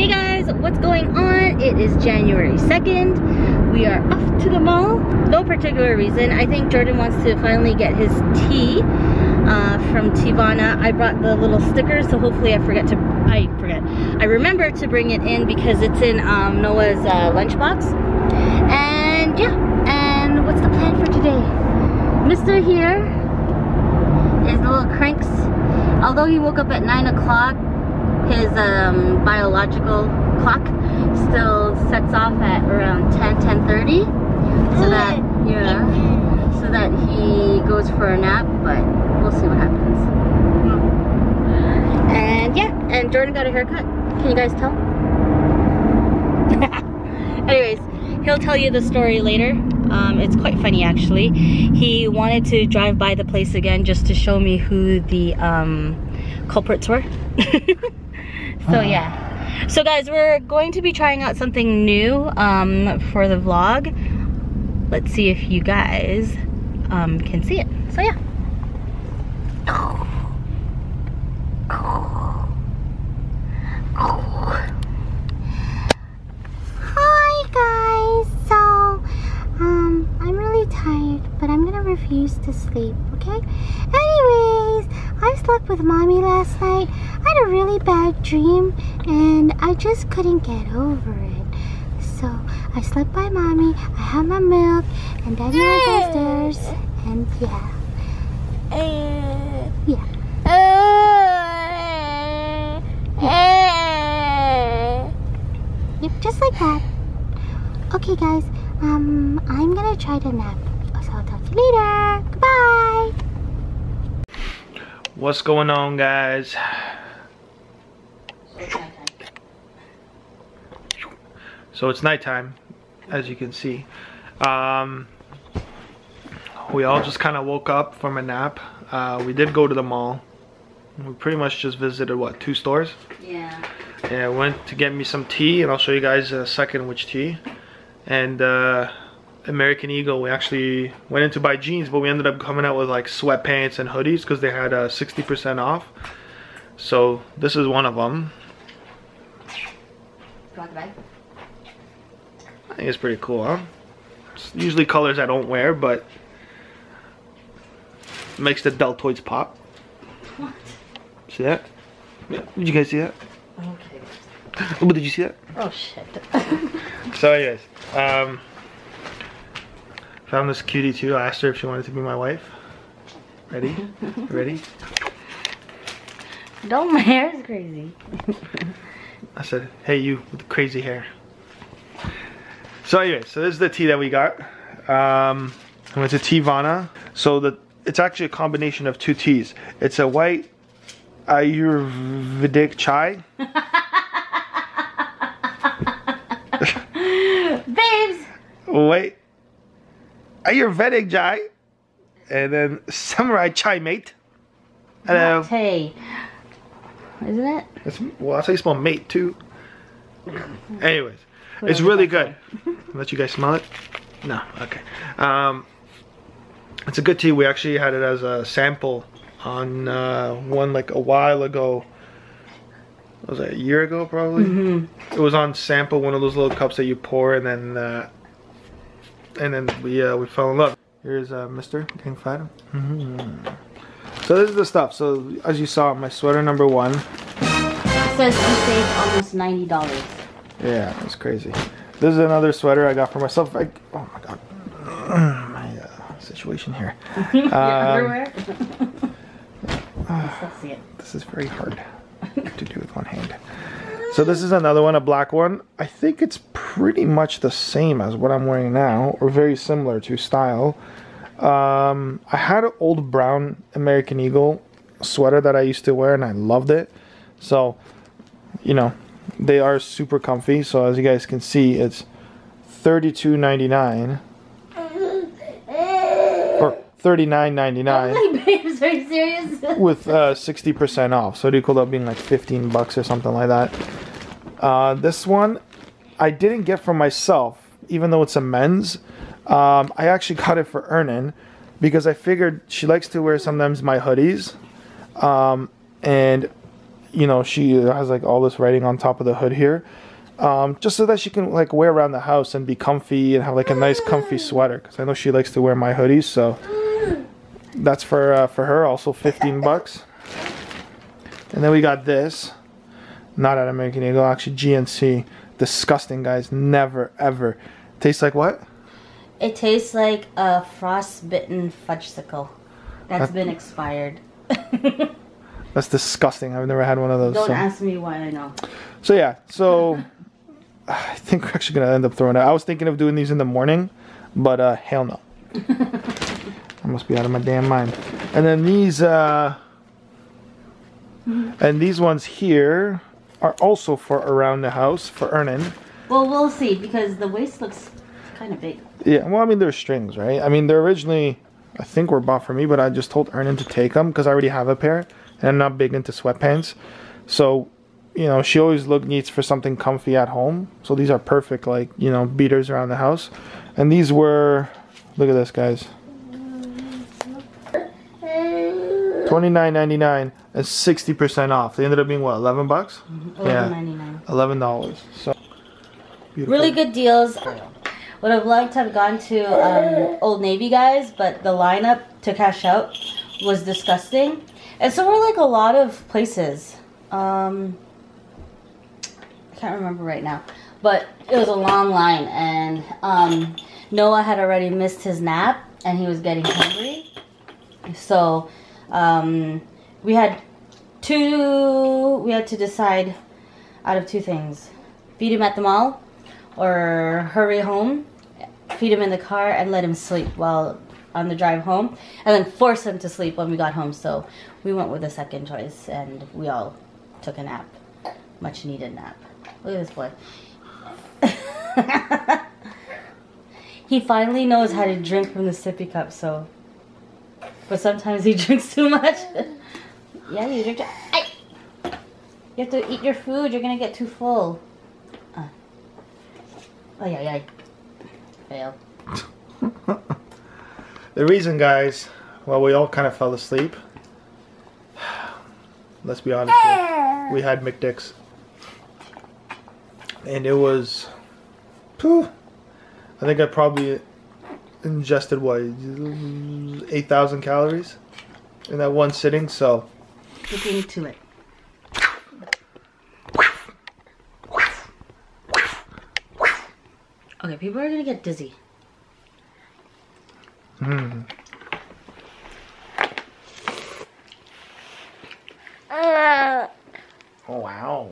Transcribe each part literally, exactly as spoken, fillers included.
Hey guys, what's going on? It is January second. We are off to the mall. No particular reason. I think Jordan wants to finally get his tea uh, from Teavana. I brought the little stickers, so hopefully I forget to, I forget. I remember to bring it in because it's in um, Noah's uh, lunchbox. And yeah, and what's the plan for today? Mister here is the little cranks. Although he woke up at nine o'clock, his um, biological clock still sets off at around ten, ten thirty, so that, yeah, so that he goes for a nap, but we'll see what happens. And yeah, and Jordan got a haircut. Can you guys tell? Anyways, he'll tell you the story later. Um, it's quite funny actually. He wanted to drive by the place again just to show me who the um, culprits were. So yeah, so guys, we're going to be trying out something new um, for the vlog. Let's see if you guys um, can see it. So yeah. Oh. Oh. Oh. Hi guys, so um, I'm really tired, but I'm gonna refuse to sleep, okay? Anyways, I slept with mommy last night. I had a really bad dream and I just couldn't get over it. So I slept by mommy, I had my milk, and daddy went downstairs, and yeah. Yeah. Yeah. Yep, just like that. Okay guys, um, I'm gonna try to nap. So I'll talk to you later. Goodbye. What's going on, guys? So it's nighttime, as you can see. Um, we all just kind of woke up from a nap. Uh, we did go to the mall. We pretty much just visited, what, two stores? Yeah. And I went to get me some tea, and I'll show you guys in a second which tea. And uh, American Eagle, we actually went in to buy jeans, but we ended up coming out with like sweatpants and hoodies because they had uh, sixty percent off. So this is one of them. Go out the bag. I think it's pretty cool, huh? It's usually colors I don't wear, but it makes the deltoids pop. What? See that? Yeah. Did you guys see that? Okay. Oh, but did you see that? Oh shit. So anyways, um, found this cutie too. I asked her if she wanted to be my wife. Ready? Ready? Don't, my hair is crazy. I said, hey you with the crazy hair. So anyway, so this is the tea that we got. Um, I went to Teavana. So the, it's actually a combination of two teas. It's a white Ayurvedic chai. Babes! White Ayurvedic chai. And then samurai chai mate. And latte. Isn't it? It's, well, that's how you spell mate too. Anyways. It's really good. I'll let you guys smell it. No, okay. Um, it's a good tea. We actually had it as a sample on uh, one like a while ago. What was it, a year ago probably? Mm-hmm. It was on sample, one of those little cups that you pour, and then uh, and then we uh, we fell in love. Here's uh, Mister Ding Fat. Mm-hmm. So this is the stuff. So as you saw, my sweater number one. It says you saved almost ninety dollars. Yeah, that's crazy. This is another sweater I got for myself. I, oh my god, my uh, situation here. Your um, underwear? uh, see it. This is very hard to do with one hand. So this is another one, a black one. I think it's pretty much the same as what I'm wearing now, or very similar to style. Um, I had an old brown American Eagle sweater that I used to wear, and I loved it. So, you know. They are super comfy, so as you guys can see, it's thirty-two ninety-nine or thirty-nine ninety-nine. Oh my babes, are you serious? With uh, sixty percent off, so it equaled up being like fifteen bucks or something like that. Uh, this one I didn't get for myself, even though it's a men's. Um, I actually got it for Ernan because I figured she likes to wear sometimes my hoodies, um, and you know, she has like all this writing on top of the hood here, um, just so that she can like wear around the house and be comfy and have like a nice comfy sweater, because I know she likes to wear my hoodies. So that's for uh, for her, also fifteen bucks. And then we got this, not at American Eagle, actually G N C. Disgusting, guys. Never ever. Tastes like what? It tastes like a frostbitten fudgesicle that's, that's been expired. That's disgusting. I've never had one of those. Don't so. ask me why, I know. So yeah, so I think we're actually gonna end up throwing it out. I was thinking of doing these in the morning, but uh, hell no. I must be out of my damn mind. And then these, uh, and these ones here are also for around the house for Ernan. Well, we'll see, because the waist looks kind of big. Yeah, well, I mean, they're strings, right? I mean, they're originally, I think, were bought for me, but I just told Ernan to take them because I already have a pair, and I'm not big into sweatpants. So, you know, she always look needs for something comfy at home. So these are perfect, like, you know, beaters around the house. And these were, look at this, guys, twenty-nine ninety-nine and sixty percent off. They ended up being what, eleven bucks? Mm-hmm. eleven ninety-nine. Yeah, eleven dollars. So beautiful. Really good deals. Would have liked to have gone to um, Old Navy, guys, but the lineup to cash out was disgusting. And so we're like a lot of places. Um, I can't remember right now, but it was a long line, and um, Noah had already missed his nap, and he was getting hungry. So um, we had two. We had to decide out of two things: feed him at the mall, or hurry home, feed him in the car and let him sleep while on the drive home, and then force him to sleep when we got home. So we went with the second choice, and we all took a nap, much needed nap. Look at this boy. He finally knows how to drink from the sippy cup, so, but sometimes he drinks too much. Yeah, you drink too. Ay! You have to eat your food, you're gonna get too full. Uh. Oh yeah, yeah. Fail. The reason, guys, well, we all kind of fell asleep. Let's be honest here. We had McDicks. And it was, phew, I think I probably ingested, what, eight thousand calories in that one sitting, so. Looking to it. Okay, people are gonna get dizzy. Mm. Oh, wow.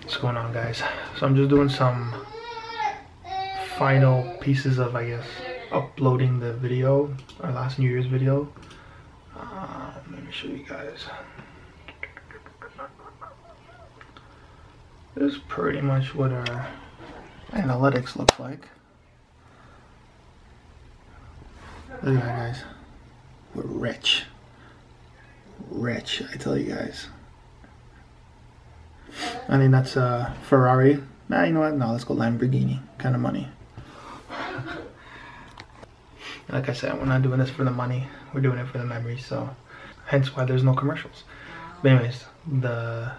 What's going on, guys? So I'm just doing some final pieces of, I guess, uploading the video, our last New Year's video. Uh, let me show you guys. This is pretty much what our analytics looks like. Look at that, guys. We're rich. Rich, I tell you guys. I mean, that's uh, Ferrari. Nah, you know what? No, let's go Lamborghini kind of money. Like I said, we're not doing this for the money. We're doing it for the memories, so hence why there's no commercials. But anyways, the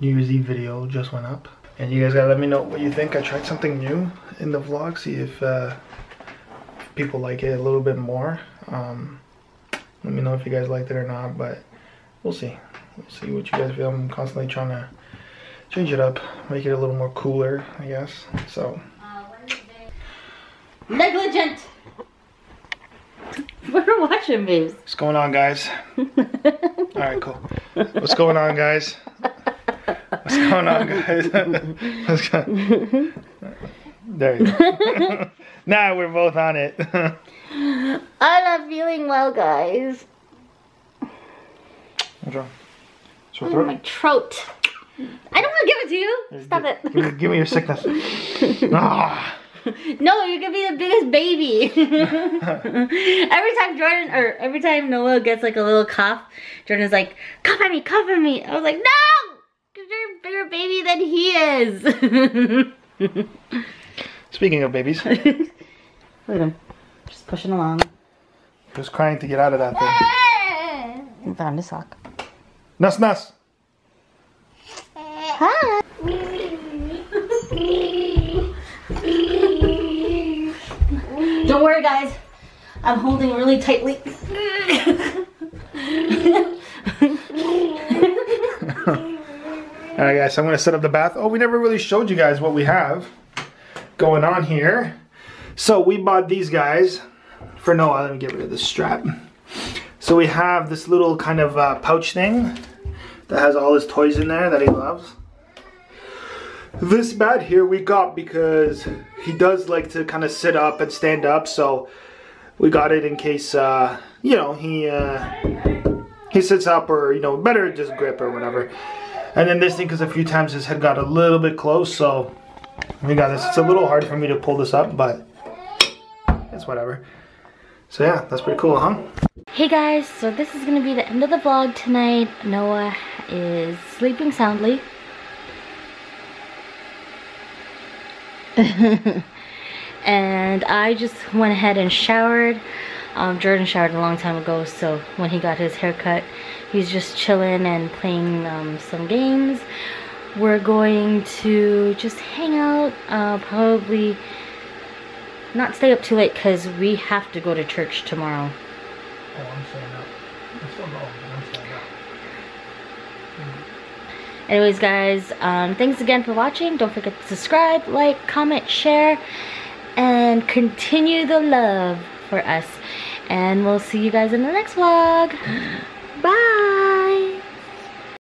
New Year's Eve video just went up. And you guys gotta let me know what you think. I tried something new in the vlog. See if... Uh, people like it a little bit more. Um, let me know if you guys liked it or not, but we'll see. We'll see what you guys feel. I'm constantly trying to change it up, make it a little more cooler, I guess. So. Uh, Negligent! We're watching, babes. What's going on, guys? Alright, cool. What's going on, guys? What's going on, guys? What's going on? There you go. Now we're both on it. I'm not feeling well, guys. What's wrong? Sore throat? Oh, my throat. I don't want to give it to you. Just Stop give, it. Give, give me your sickness. Ah. No, you're gonna be the biggest baby. Every time Jordan or every time Noah gets like a little cough, Jordan's like, "Cough at me, cough at me." I was like, "No, because you're a bigger baby than he is." Speaking of babies. Look at him. Just pushing along. He was crying to get out of that thing. He found his sock. Nuss, nuss! Hi. Don't worry, guys. I'm holding really tightly. Alright guys, so I'm going to set up the bath. Oh, we never really showed you guys what we have going on here. So we bought these guys for Noah. Let me get rid of this strap. So we have this little kind of uh, pouch thing that has all his toys in there that he loves. This bat here we got because he does like to kind of sit up and stand up, so we got it in case, uh, you know, he uh, he sits up, or, you know, better just grip or whatever. And then this thing, because a few times his head got a little bit close, so we got this. It's a little hard for me to pull this up, but it's whatever. So yeah, that's pretty cool, huh? Hey guys, so this is going to be the end of the vlog tonight. Noah is sleeping soundly. And I just went ahead and showered. Um, Jordan showered a long time ago, so when he got his haircut, he's just chilling and playing um, some games. We're going to just hang out, uh, probably not stay up too late because we have to go to church tomorrow. Oh, I'm staying up. I'm still going, but I'm staying up. Anyways guys, um, thanks again for watching. Don't forget to subscribe, like, comment, share, and continue the love for us. And we'll see you guys in the next vlog. Bye!